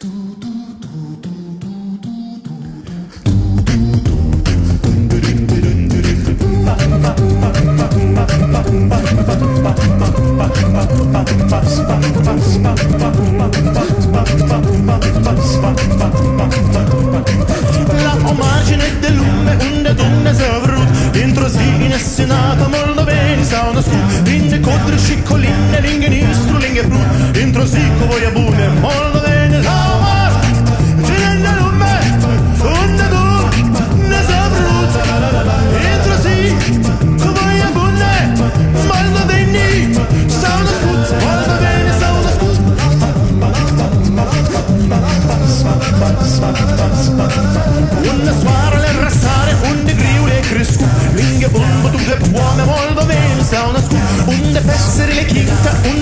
La margine dell'ume, unde donne savrut, dentro si inessinata, molto bene sauna su, dinde contro sciccoline, linghe nistru, linghe brut, dentro si covoia bune, molto bene la Unde soarele rasare, unde griule crescu, linghe bun, butucle buone, molto bene s-au născut, unde peserile chintă,